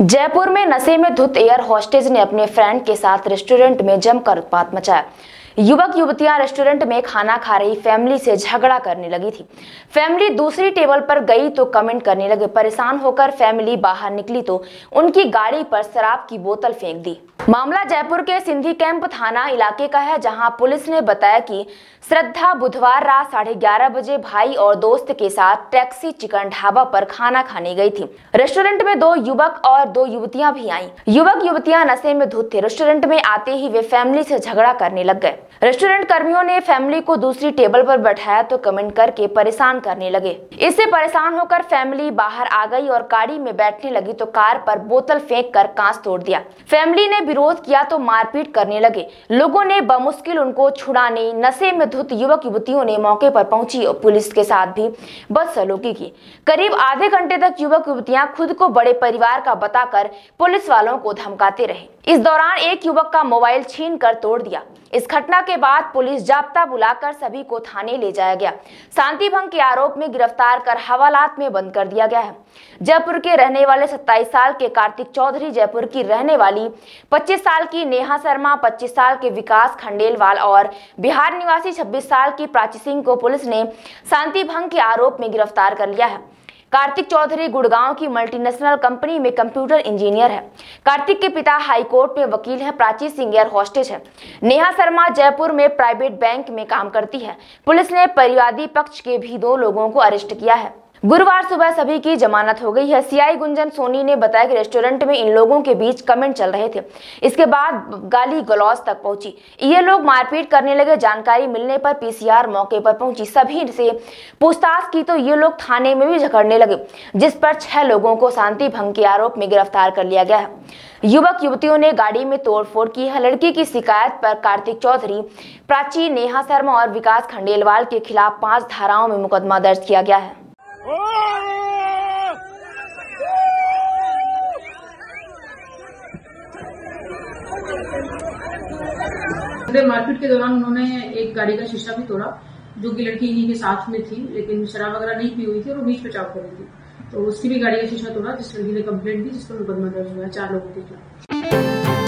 जयपुर में नशे में धुत एयर होस्टेज ने अपने फ्रेंड के साथ रेस्टोरेंट में जमकर उत्पात मचाया। युवक युवतियां रेस्टोरेंट में खाना खा रही फैमिली से झगड़ा करने लगी थी। फैमिली दूसरी टेबल पर गई तो कमेंट करने लगे। परेशान होकर फैमिली बाहर निकली तो उनकी गाड़ी पर शराब की बोतल फेंक दी। मामला जयपुर के सिंधी कैंप थाना इलाके का है, जहां पुलिस ने बताया कि श्रद्धा बुधवार रात 11:30 बजे भाई और दोस्त के साथ टैक्सी चिकन ढाबा पर खाना खाने गई थी। रेस्टोरेंट में 2 युवक और 2 युवतियां भी आईं। युवक युवतियां नशे में धुत थे। रेस्टोरेंट में आते ही वे फैमिली से झगड़ा करने लग गए। रेस्टोरेंट कर्मियों ने फैमिली को दूसरी टेबल पर बैठाया तो कमेंट करके परेशान करने लगे। इससे परेशान होकर फैमिली बाहर आ गई और गाड़ी में बैठने लगी तो कार पर बोतल फेंक कर कांच तोड़ दिया। फैमिली ने विरोध किया तो मारपीट करने लगे। लोगों ने बमुश्किल उनको छुड़ाने नशे में धुत युवक युवतियों ने मौके पर पहुंची और पुलिस के साथ भी बदसलूकी की। करीब आधे घंटे तक युवक युवतियां खुद को बड़े परिवार का बताकर पुलिस वालों को धमकाते रहे। इस दौरान एक युवक का मोबाइल छीनकर तोड़ दिया। इस घटना के बाद पुलिस जाब्ता बुलाकर सभी को थाने ले जाया गया। शांति भंग के आरोप में गिरफ्तार कर हवालात में बंद कर दिया गया है। जयपुर के रहने वाले 27 साल के कार्तिक चौधरी, जयपुर की रहने वाली 25 साल की नेहा शर्मा, 25 साल के विकास खंडेलवाल और बिहार निवासी 26 साल की प्राची सिंह को पुलिस ने शांति भंग के आरोप में गिरफ्तार कर लिया है। कार्तिक चौधरी गुड़गांव की मल्टीनेशनल कंपनी में कंप्यूटर इंजीनियर है। कार्तिक के पिता हाईकोर्ट में वकील हैं। प्राची सिंह एयर होस्टेज है। नेहा शर्मा जयपुर में प्राइवेट बैंक में काम करती है। पुलिस ने परिवादी पक्ष के भी 2 लोगों को अरेस्ट किया है। गुरुवार सुबह सभी की जमानत हो गई है। सीआई गुंजन सोनी ने बताया कि रेस्टोरेंट में इन लोगों के बीच कमेंट चल रहे थे। इसके बाद गाली गलौज तक पहुंची। ये लोग मारपीट करने लगे। जानकारी मिलने पर पीसीआर मौके पर पहुंची। सभी से पूछताछ की तो ये लोग थाने में भी झगड़ने लगे, जिस पर 6 लोगों को शांति भंग के आरोप में गिरफ्तार कर लिया गया है। युवक युवतियों ने गाड़ी में तोड़फोड़ की है। लड़की की शिकायत पर कार्तिक चौधरी, प्राची, नेहा शर्मा और विकास खंडेलवाल के खिलाफ 5 धाराओं में मुकदमा दर्ज किया गया है। मारपीट के दौरान उन्होंने एक गाड़ी का शीशा भी तोड़ा, जो कि लड़की इन्हीं के साथ में थी, लेकिन शराब वगैरह नहीं पी हुई थी और बीच बचाव कर रही थी, तो उसकी भी गाड़ी का शीशा तोड़ा, जिस लड़की ने कंप्लेंट दी, जिस पर मुकदमा दर्ज हुआ है 4 लोगों के खिलाफ।